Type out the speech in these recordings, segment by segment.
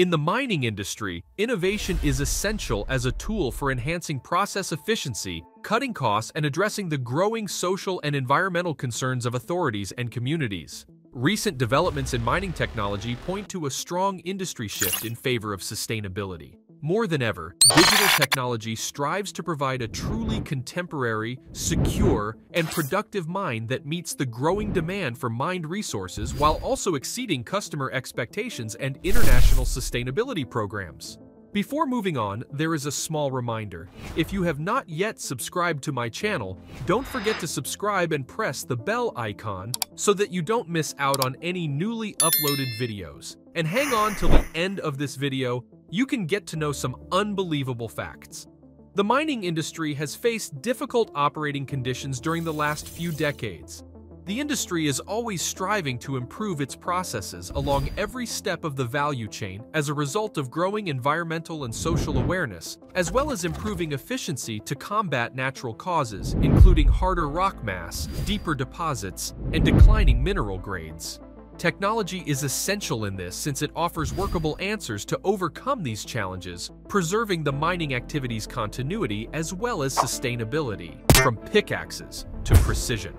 In the mining industry, innovation is essential as a tool for enhancing process efficiency, cutting costs, and addressing the growing social and environmental concerns of authorities and communities. Recent developments in mining technology point to a strong industry shift in favor of sustainability. More than ever, digital technology strives to provide a truly contemporary, secure, and productive mine that meets the growing demand for mined resources while also exceeding customer expectations and international sustainability programs. Before moving on, there is a small reminder. If you have not yet subscribed to my channel, don't forget to subscribe and press the bell icon so that you don't miss out on any newly uploaded videos. And hang on till the end of this video, you can get to know some unbelievable facts. The mining industry has faced difficult operating conditions during the last few decades. The industry is always striving to improve its processes along every step of the value chain as a result of growing environmental and social awareness, as well as improving efficiency to combat natural causes, including harder rock mass, deeper deposits, and declining mineral grades. Technology is essential in this since it offers workable answers to overcome these challenges, preserving the mining activity's continuity as well as sustainability, from pickaxes to precision.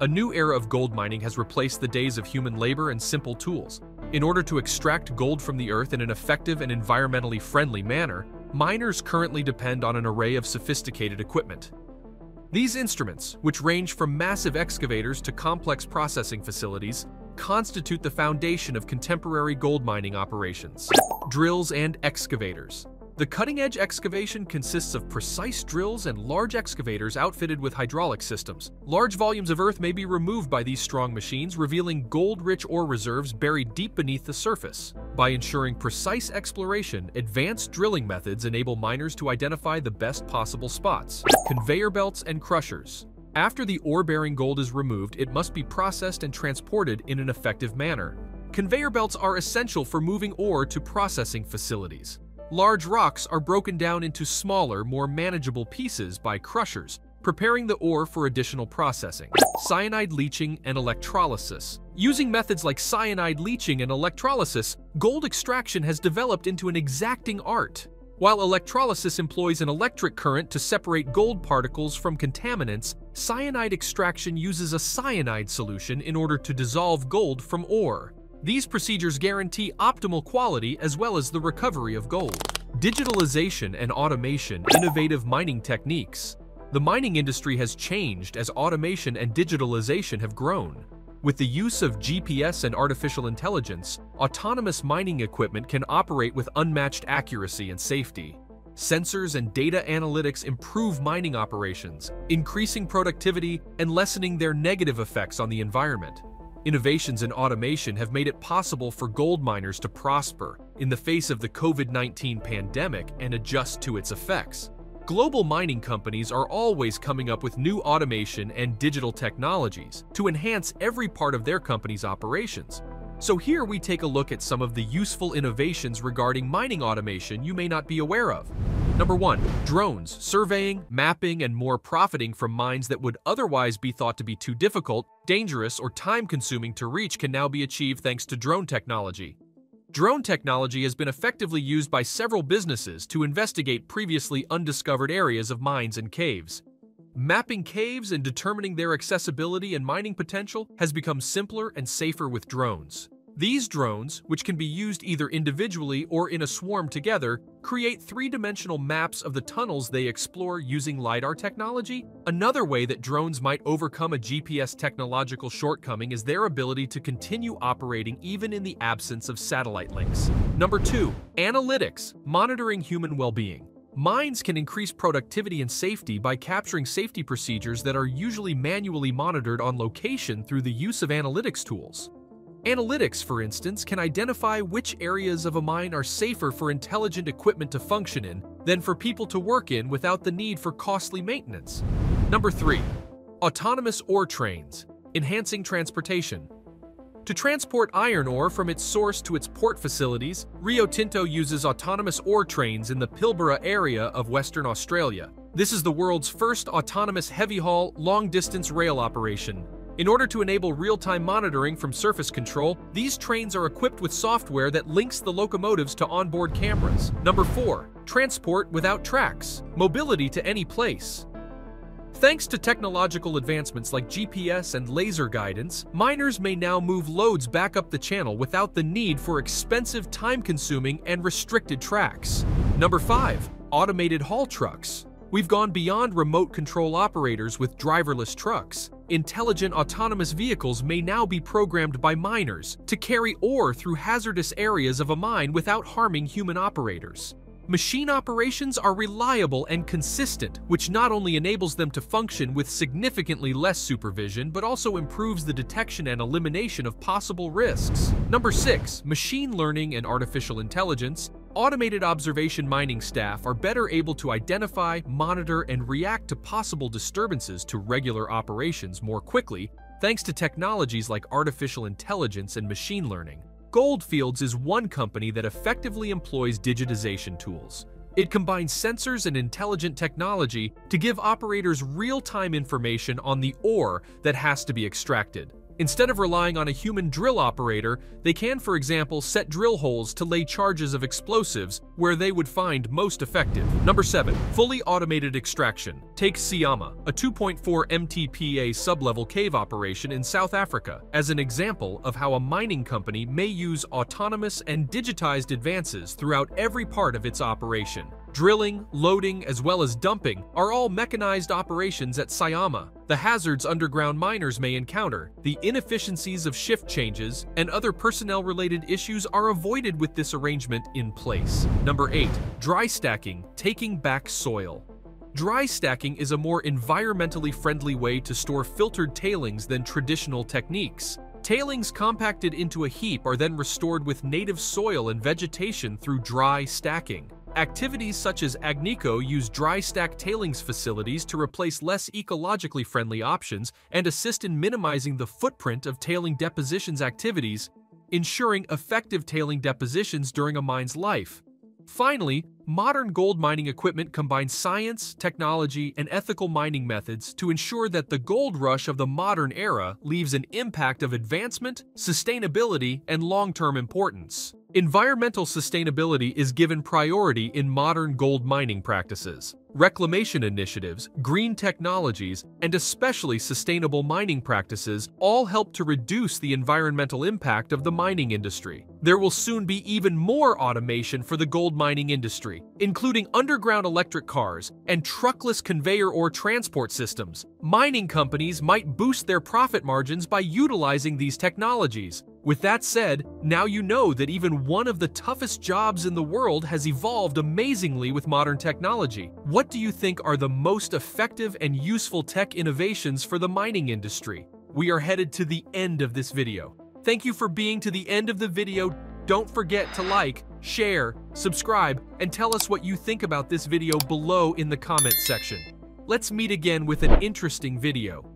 A new era of gold mining has replaced the days of human labor and simple tools. In order to extract gold from the earth in an effective and environmentally friendly manner, miners currently depend on an array of sophisticated equipment. These instruments, which range from massive excavators to complex processing facilities, constitute the foundation of contemporary gold mining operations. Drills and excavators. The cutting-edge excavation consists of precise drills and large excavators outfitted with hydraulic systems. Large volumes of earth may be removed by these strong machines, revealing gold-rich ore reserves buried deep beneath the surface. By ensuring precise exploration, advanced drilling methods enable miners to identify the best possible spots. Conveyor belts and crushers. After the ore-bearing gold is removed, it must be processed and transported in an effective manner. Conveyor belts are essential for moving ore to processing facilities. Large rocks are broken down into smaller, more manageable pieces by crushers, preparing the ore for additional processing. Cyanide leaching and electrolysis. Using methods like cyanide leaching and electrolysis, gold extraction has developed into an exacting art. While electrolysis employs an electric current to separate gold particles from contaminants, cyanide extraction uses a cyanide solution in order to dissolve gold from ore. These procedures guarantee optimal quality as well as the recovery of gold. Digitalization and automation, innovative mining techniques. The mining industry has changed as automation and digitalization have grown. With the use of GPS and artificial intelligence, autonomous mining equipment can operate with unmatched accuracy and safety. Sensors and data analytics improve mining operations, increasing productivity and lessening their negative effects on the environment. Innovations in automation have made it possible for gold miners to prosper in the face of the COVID-19 pandemic and adjust to its effects. Global mining companies are always coming up with new automation and digital technologies to enhance every part of their company's operations. So here we take a look at some of the useful innovations regarding mining automation you may not be aware of. Number 1. Drones, surveying, mapping, and more profiting from mines that would otherwise be thought to be too difficult, dangerous, or time-consuming to reach can now be achieved thanks to drone technology. Drone technology has been effectively used by several businesses to investigate previously undiscovered areas of mines and caves. Mapping caves and determining their accessibility and mining potential has become simpler and safer with drones. These drones, which can be used either individually or in a swarm together, create three-dimensional maps of the tunnels they explore using LIDAR technology. Another way that drones might overcome a GPS technological shortcoming is their ability to continue operating even in the absence of satellite links. Number 2. Analytics, monitoring human well-being. Mines can increase productivity and safety by capturing safety procedures that are usually manually monitored on location through the use of analytics tools. Analytics, for instance, can identify which areas of a mine are safer for intelligent equipment to function in than for people to work in without the need for costly maintenance. Number 3. Autonomous ore trains, enhancing transportation. To transport iron ore from its source to its port facilities, Rio Tinto uses autonomous ore trains in the Pilbara area of Western Australia. This is the world's first autonomous heavy-haul, long-distance rail operation. In order to enable real-time monitoring from surface control, these trains are equipped with software that links the locomotives to onboard cameras. Number 4. Transport without tracks. Mobility to any place. Thanks to technological advancements like GPS and laser guidance, miners may now move loads back up the channel without the need for expensive, time-consuming, and restricted tracks. Number 5. Automated haul trucks. We've gone beyond remote control operators with driverless trucks. Intelligent autonomous vehicles may now be programmed by miners to carry ore through hazardous areas of a mine without harming human operators. Machine operations are reliable and consistent, which not only enables them to function with significantly less supervision, but also improves the detection and elimination of possible risks. Number 6. Machine learning and artificial intelligence. Automated observation mining staff are better able to identify, monitor, and react to possible disturbances to regular operations more quickly, thanks to technologies like artificial intelligence and machine learning. Goldfields is one company that effectively employs digitization tools. It combines sensors and intelligent technology to give operators real-time information on the ore that has to be extracted. Instead of relying on a human drill operator, they can, for example, set drill holes to lay charges of explosives where they would find most effective. Number 7. Fully automated extraction. Take Syama, a 2.4 MTPA sublevel cave operation in South Africa, as an example of how a mining company may use autonomous and digitized advances throughout every part of its operation. Drilling, loading, as well as dumping are all mechanized operations at Syama. The hazards underground miners may encounter, the inefficiencies of shift changes, and other personnel-related issues are avoided with this arrangement in place. Number 8. Dry stacking, taking back soil. Dry stacking is a more environmentally friendly way to store filtered tailings than traditional techniques. Tailings compacted into a heap are then restored with native soil and vegetation through dry stacking. Activities such as Agnico use dry stack tailings facilities to replace less ecologically friendly options and assist in minimizing the footprint of tailing depositions activities, ensuring effective tailing depositions during a mine's life. Finally, modern gold mining equipment combines science, technology, and ethical mining methods to ensure that the gold rush of the modern era leaves an impact of advancement, sustainability, and long-term importance. Environmental sustainability is given priority in modern gold mining practices. Reclamation initiatives, green technologies, and especially sustainable mining practices all help to reduce the environmental impact of the mining industry. There will soon be even more automation for the gold mining industry, including underground electric cars and truckless conveyor or transport systems. Mining companies might boost their profit margins by utilizing these technologies. With that said, now you know that even one of the toughest jobs in the world has evolved amazingly with modern technology. What do you think are the most effective and useful tech innovations for the mining industry? We are headed to the end of this video. Thank you for being to the end of the video. Don't forget to like, share, subscribe, and tell us what you think about this video below in the comment section. Let's meet again with an interesting video.